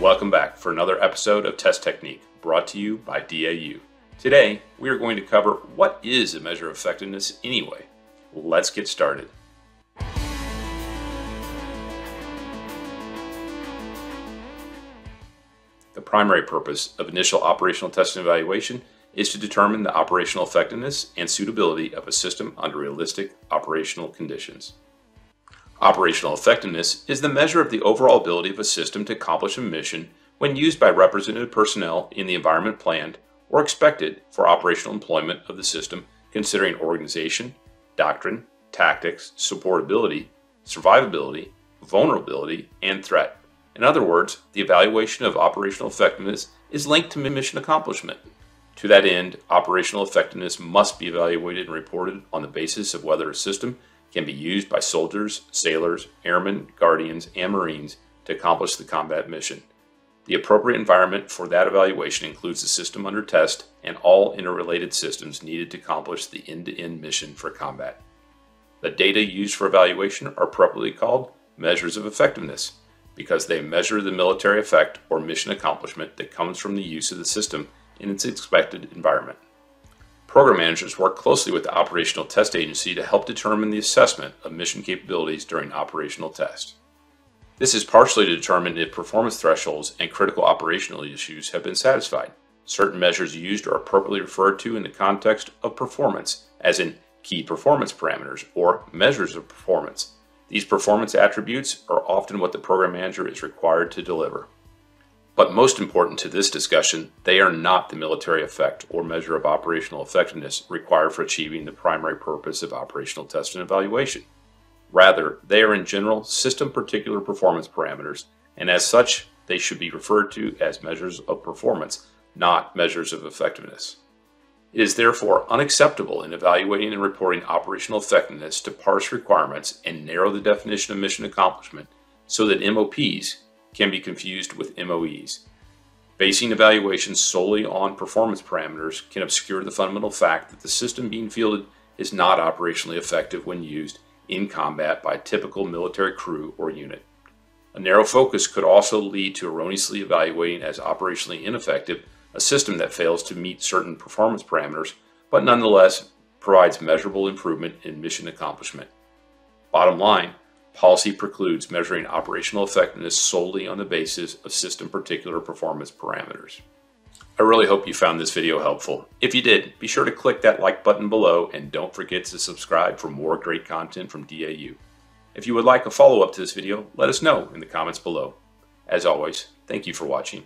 Welcome back for another episode of Test Technique, brought to you by DAU. Today, we are going to cover what is a measure of effectiveness anyway. Let's get started. The primary purpose of initial operational test and evaluation is to determine the operational effectiveness and suitability of a system under realistic operational conditions. Operational effectiveness is the measure of the overall ability of a system to accomplish a mission when used by representative personnel in the environment planned or expected for operational employment of the system, considering organization, doctrine, tactics, supportability, survivability, vulnerability, and threat. In other words, the evaluation of operational effectiveness is linked to mission accomplishment. To that end, operational effectiveness must be evaluated and reported on the basis of whether a system can be used by soldiers, sailors, airmen, guardians, and Marines to accomplish the combat mission. The appropriate environment for that evaluation includes the system under test and all interrelated systems needed to accomplish the end-to-end mission for combat. The data used for evaluation are properly called measures of effectiveness because they measure the military effect or mission accomplishment that comes from the use of the system in its expected environment. Program managers work closely with the Operational Test Agency to help determine the assessment of mission capabilities during operational test. This is partially to determine if performance thresholds and critical operational issues have been satisfied. Certain measures used are appropriately referred to in the context of performance, as in key performance parameters or measures of performance. These performance attributes are often what the program manager is required to deliver. But most important to this discussion, they are not the military effect or measure of operational effectiveness required for achieving the primary purpose of operational test and evaluation. Rather, they are in general system-particular performance parameters, and as such, they should be referred to as measures of performance, not measures of effectiveness. It is therefore unacceptable in evaluating and reporting operational effectiveness to parse requirements and narrow the definition of mission accomplishment so that MOPs can be confused with MOEs. Basing evaluations solely on performance parameters can obscure the fundamental fact that the system being fielded is not operationally effective when used in combat by a typical military crew or unit. A narrow focus could also lead to erroneously evaluating as operationally ineffective a system that fails to meet certain performance parameters, but nonetheless provides measurable improvement in mission accomplishment. Bottom line, policy precludes measuring operational effectiveness solely on the basis of system-particular performance parameters. I really hope you found this video helpful. If you did, be sure to click that like button below and don't forget to subscribe for more great content from DAU. If you would like a follow-up to this video, let us know in the comments below. As always, thank you for watching.